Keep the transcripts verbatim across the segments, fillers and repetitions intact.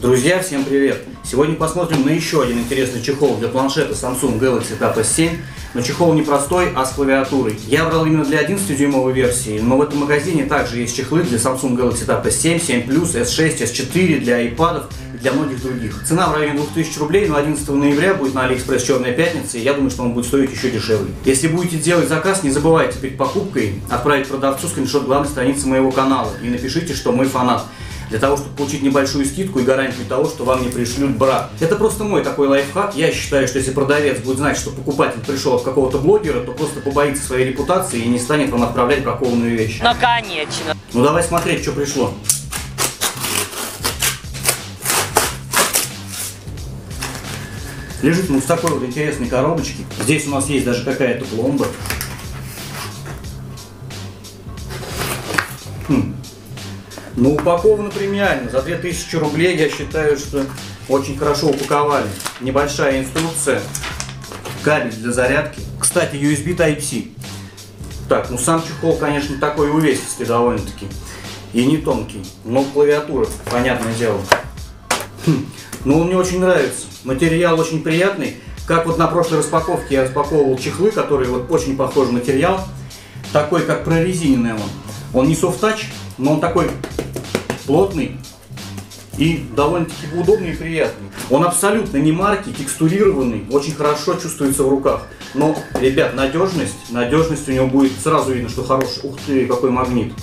Друзья, всем привет! Сегодня посмотрим на еще один интересный чехол для планшета Samsung Galaxy Tab эс семь. Но чехол не простой, а с клавиатурой. Я брал именно для одиннадцатидюймовой версии, но в этом магазине также есть чехлы для Samsung Galaxy Tab эс семь, семь плюс, эс шесть, эс четыре, для iPad'ов и для многих других. Цена в районе двух тысяч рублей, но одиннадцатого ноября будет на AliExpress «Черная пятница», и я думаю, что он будет стоить еще дешевле. Если будете делать заказ, не забывайте перед покупкой отправить продавцу скриншот главной страницы моего канала и напишите, что мой фанат, для того, чтобы получить небольшую скидку и гарантию того, что вам не пришлют брак. Это просто мой такой лайфхак. Я считаю, что если продавец будет знать, что покупатель пришел от какого-то блогера, то просто побоится своей репутации и не станет вам отправлять бракованную вещь. Наконец-то. Ну давай смотреть, что пришло. Лежит ну в такой вот интересной коробочке. Здесь у нас есть даже какая-то пломба. Хм. Но упаковано премиально. За две тысячи рублей, я считаю, что очень хорошо упаковали. Небольшая инструкция. Кабель для зарядки. Кстати, ю эс би Type-C. Так, ну сам чехол, конечно, такой увесистый довольно-таки. И не тонкий. Но клавиатура, понятное дело. Хм. Но он мне очень нравится. Материал очень приятный. Как вот на прошлой распаковке я распаковывал чехлы, которые вот очень похожи на материал. Такой, как прорезиненный он. Он не софт-тач, но он такой плотный и довольно-таки удобный и приятный. Он абсолютно не марки, текстурированный, очень хорошо чувствуется в руках. Но, ребят, надежность, надежность у него будет сразу видно, что хороший. Ух ты, какой магнит.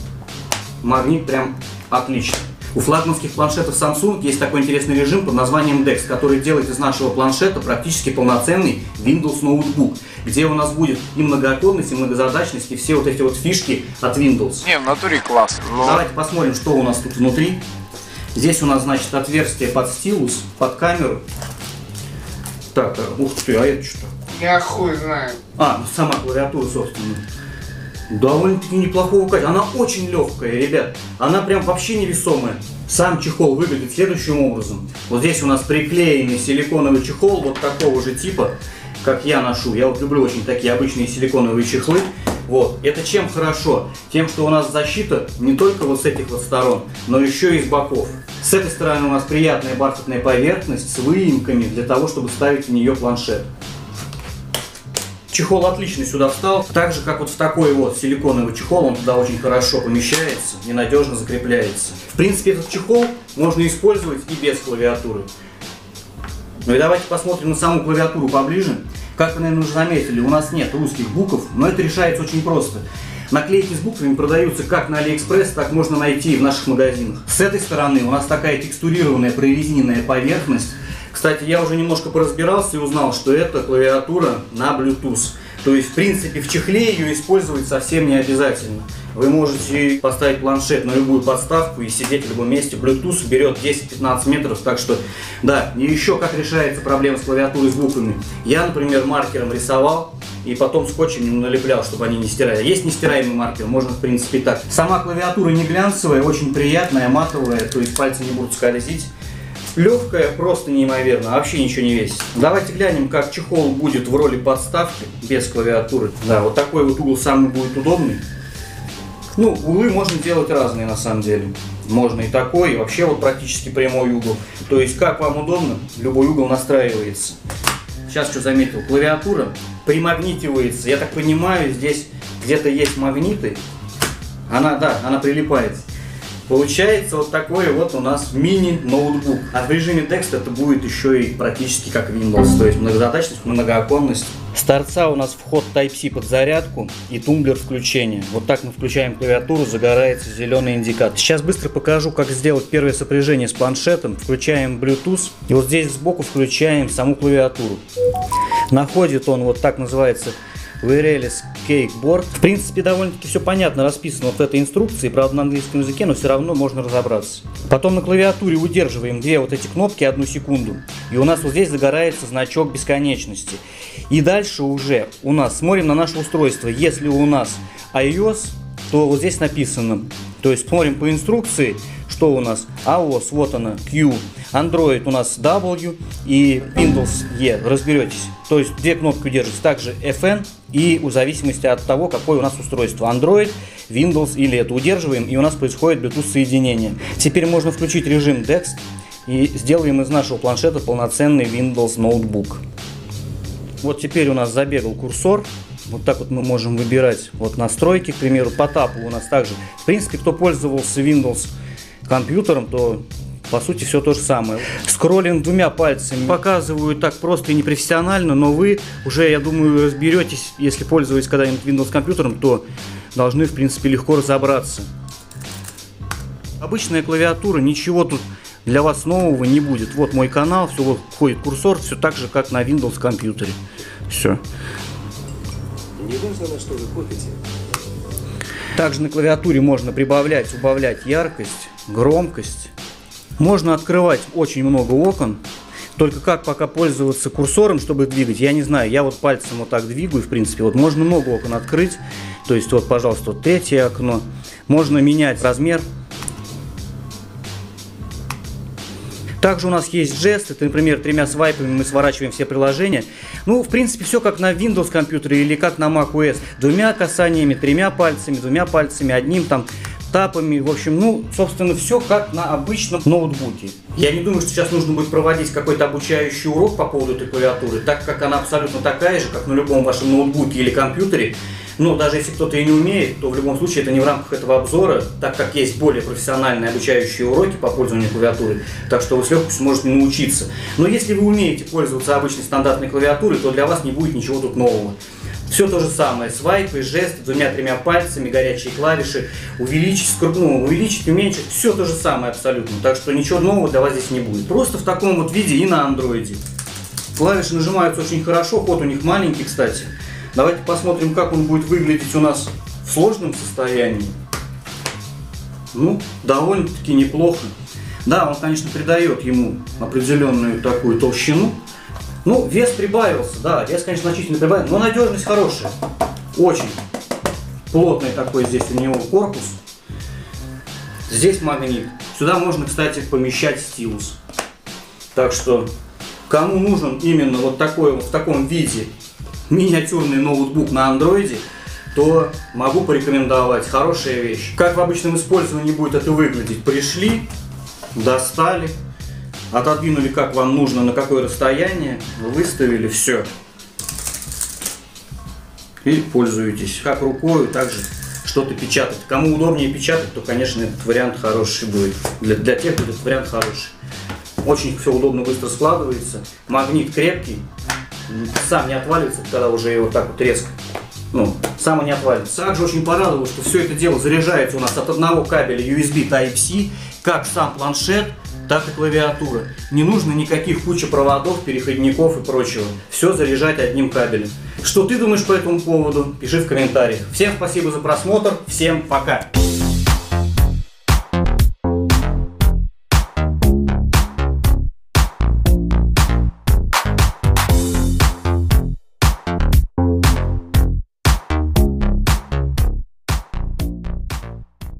Магнит прям отличный. У флагманских планшетов Samsung есть такой интересный режим под названием DeX, который делает из нашего планшета практически полноценный Windows ноутбук, где у нас будет и многооконность, и многозадачность, и все вот эти вот фишки от Windows. Не, в натуре класс. Но... Давайте посмотрим, что у нас тут внутри. Здесь у нас, значит, отверстие под стилус, под камеру. Так, ух ты, а это что? Я хуй знаю. А, ну сама клавиатура, собственно. Довольно-таки неплохого качества. Она очень легкая, ребят. Она прям вообще невесомая. Сам чехол выглядит следующим образом. Вот здесь у нас приклеенный силиконовый чехол вот такого же типа, как я ношу. Я вот люблю очень такие обычные силиконовые чехлы. Вот. Это чем хорошо? Тем, что у нас защита не только вот с этих вот сторон, но еще и с боков. С этой стороны у нас приятная бархатная поверхность с выемками для того, чтобы ставить в нее планшет. Чехол отлично сюда встал, так же как вот в такой вот силиконовый чехол, он туда очень хорошо помещается и надежно закрепляется. В принципе, этот чехол можно использовать и без клавиатуры. Ну и давайте посмотрим на саму клавиатуру поближе. Как вы, наверное, уже заметили, у нас нет русских букв, но это решается очень просто. Наклейки с буквами продаются как на AliExpress, так можно найти и в наших магазинах. С этой стороны у нас такая текстурированная прорезиненная поверхность. Кстати, я уже немножко поразбирался и узнал, что это клавиатура на Bluetooth. То есть, в принципе, в чехле ее использовать совсем не обязательно. Вы можете поставить планшет на любую подставку и сидеть в любом месте. Bluetooth берет десять-пятнадцать метров, так что, да. И еще как решается проблема с клавиатурой и звуками. Я, например, маркером рисовал и потом скотчем налеплял, чтобы они не стирали. Есть нестираемый маркер, можно, в принципе, и так. Сама клавиатура не глянцевая, очень приятная, матовая, то есть пальцы не будут скользить. Легкая, просто неимоверно, вообще ничего не весит. Давайте глянем, как чехол будет в роли подставки без клавиатуры. Да, вот такой вот угол самый будет удобный. Ну, углы можно делать разные на самом деле. Можно и такой, и вообще вот практически прямой угол. То есть, как вам удобно, любой угол настраивается. Сейчас что заметил, клавиатура примагнитивается. Я так понимаю, здесь где-то есть магниты. Она, да, она прилипается. Получается вот такой вот у нас мини-ноутбук. А в режиме DeX это будет еще и практически как Windows. То есть многозадачность, многооконность. С торца у нас вход Type-C под зарядку и тумблер включения. Вот так мы включаем клавиатуру, загорается зеленый индикатор. Сейчас быстро покажу, как сделать первое сопряжение с планшетом. Включаем Bluetooth и вот здесь сбоку включаем саму клавиатуру. Находит он, вот так называется, Virelis Cakeboard. В принципе, довольно-таки все понятно расписано вот в этой инструкции, правда на английском языке, но все равно можно разобраться. Потом на клавиатуре удерживаем две вот эти кнопки одну секунду, и у нас вот здесь загорается значок бесконечности. И дальше уже у нас смотрим на наше устройство. Если у нас iOS, то вот здесь написано, то есть смотрим по инструкции, что у нас iOS, вот она, Q, Android у нас W и Windows E, разберетесь. То есть две кнопки держатся также эф эн и в зависимости от того, какое у нас устройство, Android, Windows или это, удерживаем, и у нас происходит Bluetooth соединение. Теперь можно включить режим декс и сделаем из нашего планшета полноценный Windows ноутбук. Вот теперь у нас забегал курсор. Вот так вот мы можем выбирать вот настройки, к примеру, по тапу у нас также. В принципе, кто пользовался Windows компьютером, то по сути все то же самое. Скроллинг двумя пальцами. Показываю так просто и непрофессионально, но вы уже, я думаю, разберетесь, если пользуетесь когда-нибудь Windows компьютером, то должны, в принципе, легко разобраться. Обычная клавиатура, ничего тут для вас нового не будет. Вот мой канал, все, вот ходит курсор, все так же, как на Windows компьютере. Все. Не важно, на что вы купите. Также на клавиатуре можно прибавлять, убавлять яркость, громкость. Можно открывать очень много окон. Только как пока пользоваться курсором, чтобы двигать, я не знаю. Я вот пальцем вот так двигаю, в принципе. Вот можно много окон открыть. То есть вот, пожалуйста, вот третье окно. Можно менять размер. Также у нас есть жесты, например, тремя свайпами мы сворачиваем все приложения. Ну, в принципе, все как на Windows компьютере или как на macOS. Двумя касаниями, тремя пальцами, двумя пальцами, одним там тапами. В общем, ну, собственно, все как на обычном ноутбуке. Я не думаю, что сейчас нужно будет проводить какой-то обучающий урок по поводу этой клавиатуры, так как она абсолютно такая же, как на любом вашем ноутбуке или компьютере. Но даже если кто-то и не умеет, то в любом случае это не в рамках этого обзора, так как есть более профессиональные обучающие уроки по пользованию клавиатурой, так что вы с легкостью сможете научиться. Но если вы умеете пользоваться обычной стандартной клавиатурой, то для вас не будет ничего тут нового. Все то же самое, свайпы, жесты, двумя-тремя пальцами, горячие клавиши, увеличить, ну, увеличить, уменьшить, все то же самое абсолютно. Так что ничего нового для вас здесь не будет. Просто в таком вот виде и на андроиде. Клавиши нажимаются очень хорошо, ход у них маленький, кстати. Давайте посмотрим, как он будет выглядеть у нас в сложном состоянии. Ну, довольно-таки неплохо. Да, он, конечно, придает ему определенную такую толщину. Ну, вес прибавился, да, вес, конечно, значительно прибавился, но надежность хорошая. Очень плотный такой здесь у него корпус. Здесь магнит. Сюда можно, кстати, помещать стилус. Так что, кому нужен именно вот такой, вот в таком виде миниатюрный ноутбук на андроиде, то могу порекомендовать. Хорошая вещь. Как в обычном использовании будет это выглядеть? Пришли, достали, отодвинули как вам нужно, на какое расстояние, выставили, все. И пользуетесь. Как рукой, также что-то печатать. Кому удобнее печатать, то, конечно, этот вариант хороший будет. Для, для тех, кто этот вариант хороший. Очень все удобно, быстро складывается. Магнит крепкий. Сам не отваливается, когда уже его так вот резко, ну, сам не отвалится. Также очень порадовало, что все это дело заряжается у нас от одного кабеля ю эс би тайп си, как сам планшет, так и клавиатура. Не нужно никаких куча проводов, переходников и прочего. Все заряжать одним кабелем. Что ты думаешь по этому поводу, пиши в комментариях. Всем спасибо за просмотр, всем пока!